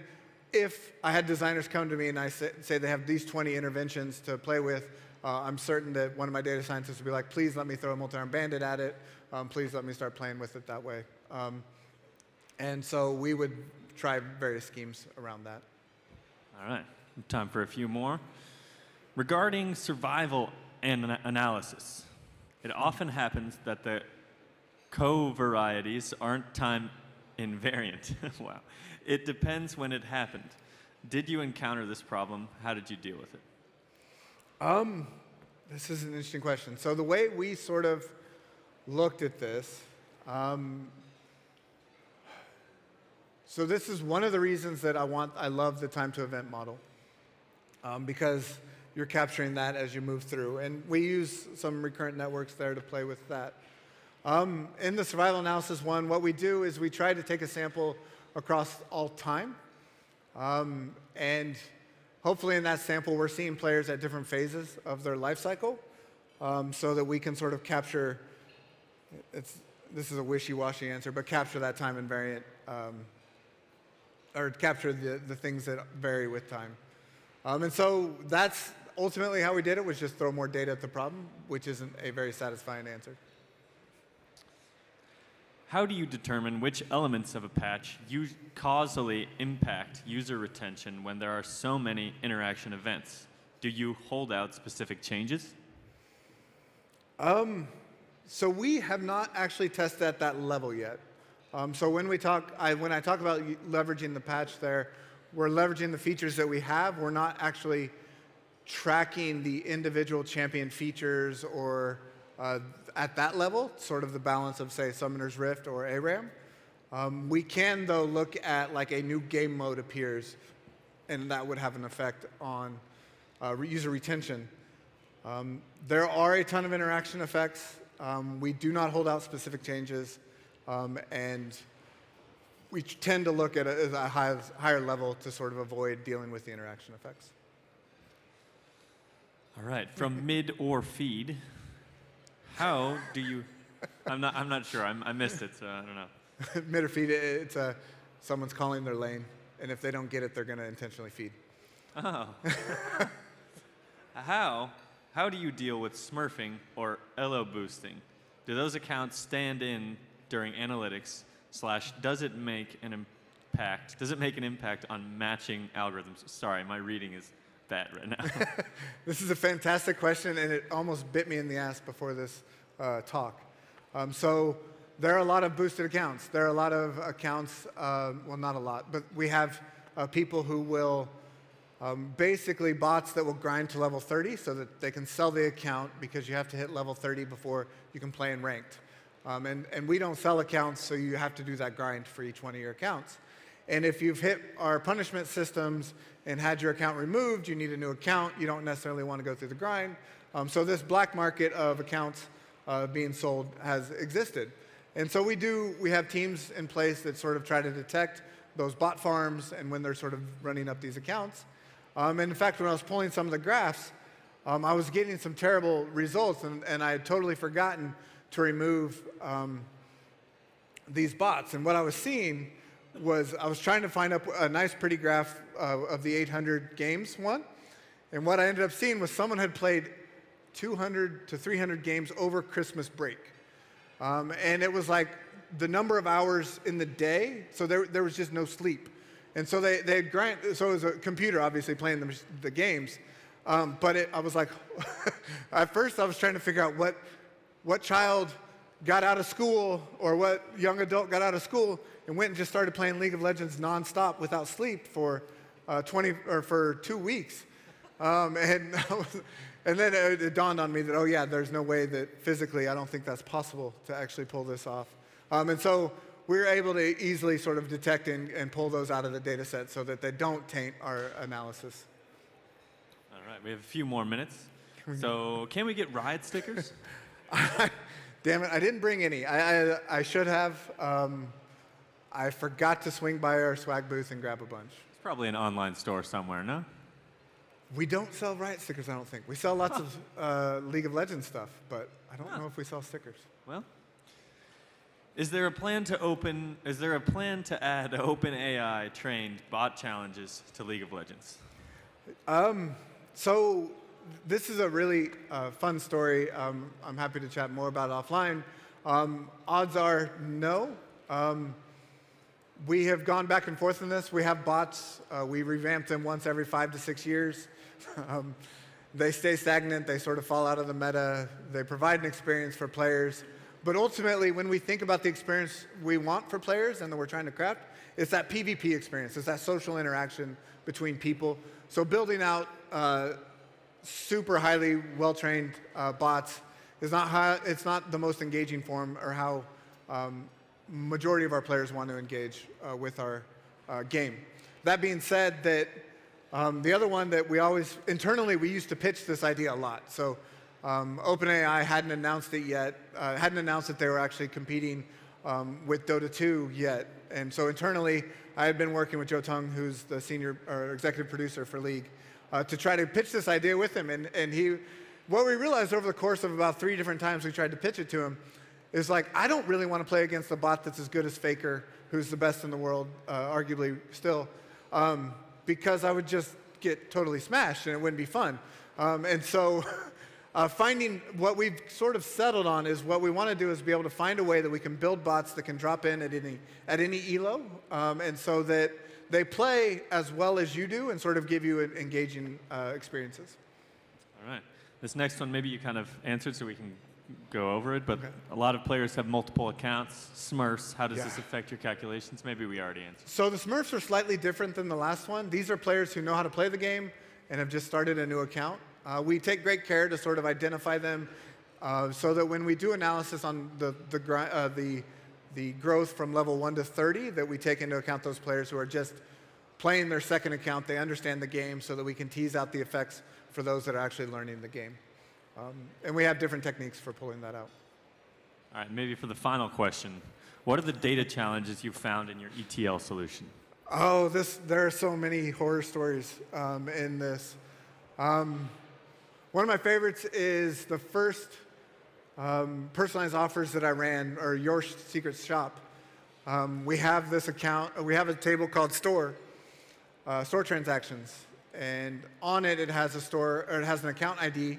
if I had designers come to me and I say, say they have these twenty interventions to play with, uh, I'm certain that one of my data scientists would be like, please let me throw a multi-arm bandit at it. Um, please let me start playing with it that way. Um, and so we would try various schemes around that. All right. Time for a few more. Regarding survival and an analysis, it often happens that the co-varieties aren't time invariant. Wow. It depends when it happened. Did you encounter this problem? How did you deal with it? Um, this is an interesting question. So the way we sort of looked at this, um, so this is one of the reasons that I want, I love the time to event model, um, because you're capturing that as you move through. And we use some recurrent networks there to play with that. Um, in the survival analysis one, what we do is we try to take a sample across all time. Um, and hopefully in that sample, we're seeing players at different phases of their life cycle um, so that we can sort of capture, it's, this is a wishy-washy answer, but capture that time invariant, um, or capture the, the things that vary with time. Um, and so that's ultimately how we did it, was just throw more data at the problem, which isn't a very satisfying answer. How do you determine which elements of a patch causally impact user retention when there are so many interaction events? Do you hold out specific changes? Um, so we have not actually tested at that level yet. Um, so when we talk, I, when I talk about leveraging the patch there, we're leveraging the features that we have. We're not actually tracking the individual champion features or Uh, at that level, sort of the balance of, say, Summoner's Rift or ARAM. Um, we can, though, look at like a new game mode appears, and that would have an effect on uh, user retention. Um, there are a ton of interaction effects. Um, we do not hold out specific changes, um, and we tend to look at a, at a high, higher level to sort of avoid dealing with the interaction effects. All right, from mid or feed, how do you? I'm not. I'm not sure. I'm, I missed it, so I don't know. Mid or feed? It's a, someone's calling their lane, and if they don't get it, they're going to intentionally feed. Oh. How How do you deal with smurfing or elo boosting? Do those accounts stand in during analytics? Slash, does it make an impact? Does it make an impact on matching algorithms? Sorry, my reading is bad right now. This is a fantastic question, and it almost bit me in the ass before this uh, talk. Um, so there are a lot of boosted accounts. There are a lot of accounts. Uh, well, not a lot, but we have uh, people who will. Um, basically bots that will grind to level thirty so that they can sell the account because you have to hit level thirty before you can play in ranked. Um, and, and we don't sell accounts, so you have to do that grind for each one of your accounts. And if you've hit our punishment systems and had your account removed, you need a new account. You don't necessarily want to go through the grind. Um, so this black market of accounts uh, being sold has existed. And so we do, we have teams in place that sort of try to detect those bot farms and when they're sort of running up these accounts. Um, and in fact, when I was pulling some of the graphs, um, I was getting some terrible results, and, and I had totally forgotten to remove um, these bots. And what I was seeing was I was trying to find up a nice, pretty graph uh, of the eight hundred games one. And what I ended up seeing was someone had played two hundred to three hundred games over Christmas break. Um, and it was like the number of hours in the day, so there, there was just no sleep. And so they, they grind, so it was a computer, obviously, playing the, the games. Um, but it, I was like, at first I was trying to figure out what, what child got out of school or what young adult got out of school and went and just started playing League of Legends nonstop without sleep for uh, twenty or for two weeks. Um, and, was, and then it, it dawned on me that, oh, yeah, there's no way that physically I don't think that's possible to actually pull this off. Um, and so we were able to easily sort of detect and, and pull those out of the data set so that they don't taint our analysis. All right, we have a few more minutes. So can we get Riot stickers? Damn it, I didn't bring any. I, I, I should have. Um, I forgot to swing by our swag booth and grab a bunch. It's probably an online store somewhere, no? We don't sell Riot stickers, I don't think. We sell lots of uh, League of Legends stuff, but I don't huh. know if we sell stickers. Well. Is there a plan to open? Is there a plan to add OpenAI trained bot challenges to League of Legends? Um, so this is a really uh, fun story. Um, I'm happy to chat more about it offline. Um, odds are no. Um, we have gone back and forth on this. We have bots. Uh, we revamp them once every five to six years. um, they stay stagnant. They sort of fall out of the meta. They provide an experience for players. But ultimately, when we think about the experience we want for players and that we're trying to craft, it's that PvP experience. It's that social interaction between people. So building out uh, super highly well-trained uh, bots is not how, it's not the most engaging form or how um, majority of our players want to engage uh, with our uh, game. That being said, that um, the other one that we always internally we used to pitch this idea a lot. So. Um, OpenAI hadn't announced it yet, uh, hadn't announced that they were actually competing um, with Dota two yet. And so internally, I had been working with Joe Tung, who's the senior or executive producer for League, uh, to try to pitch this idea with him. And, and he, what we realized over the course of about three different times we tried to pitch it to him is like, I don't really want to play against a bot that's as good as Faker, who's the best in the world, uh, arguably still, um, because I would just get totally smashed and it wouldn't be fun. Um, and so. Uh, finding what we've sort of settled on is what we want to do is be able to find a way that we can build bots that can drop in at any, at any E L O, um, and so that they play as well as you do and sort of give you an engaging uh, experiences. All right. This next one, maybe you kind of answered so we can go over it, but okay. A lot of players have multiple accounts, smurfs. How does yeah. this affect your calculations? Maybe we already answered. So the smurfs are slightly different than the last one. These are players who know how to play the game and have just started a new account. Uh, we take great care to sort of identify them uh, so that when we do analysis on the, the, uh, the, the growth from level one to thirty, that we take into account those players who are just playing their second account. They understand the game so that we can tease out the effects for those that are actually learning the game. Um, and we have different techniques for pulling that out. All right, maybe for the final question, what are the data challenges you found in your E T L solution? Oh, this, there are so many horror stories um, in this. Um, One of my favorites is the first um, personalized offers that I ran, or Your Secret Shop. Um, we have this account, we have a table called Store, uh, Store Transactions, and on it it has a store, or it has an account I D,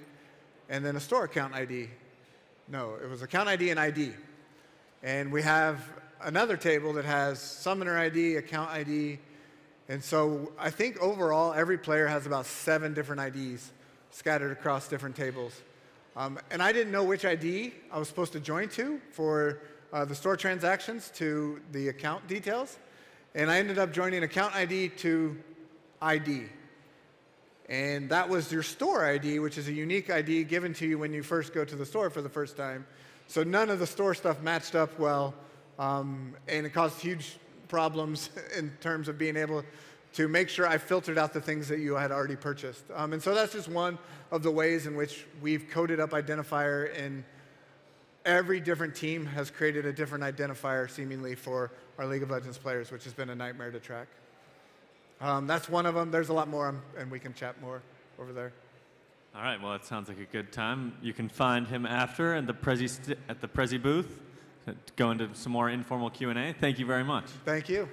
and then a store account I D. No, it was account I D and I D. And we have another table that has summoner I D, account I D. And so I think overall, every player has about seven different I Ds scattered across different tables. Um, and I didn't know which I D I was supposed to join to for uh, the store transactions to the account details. And I ended up joining account I D to I D. And that was your store I D, which is a unique I D given to you when you first go to the store for the first time. So none of the store stuff matched up well, um, and it caused huge problems in terms of being able to make sure I filtered out the things that you had already purchased. Um, and so that's just one of the ways in which we've coded up identifier, and every different team has created a different identifier seemingly for our League of Legends players, which has been a nightmare to track. Um, that's one of them. There's a lot more, and we can chat more over there. All right, well, that sounds like a good time. You can find him after at the Prezi, st at the Prezi booth, to go into some more informal Q and A. Thank you very much. Thank you.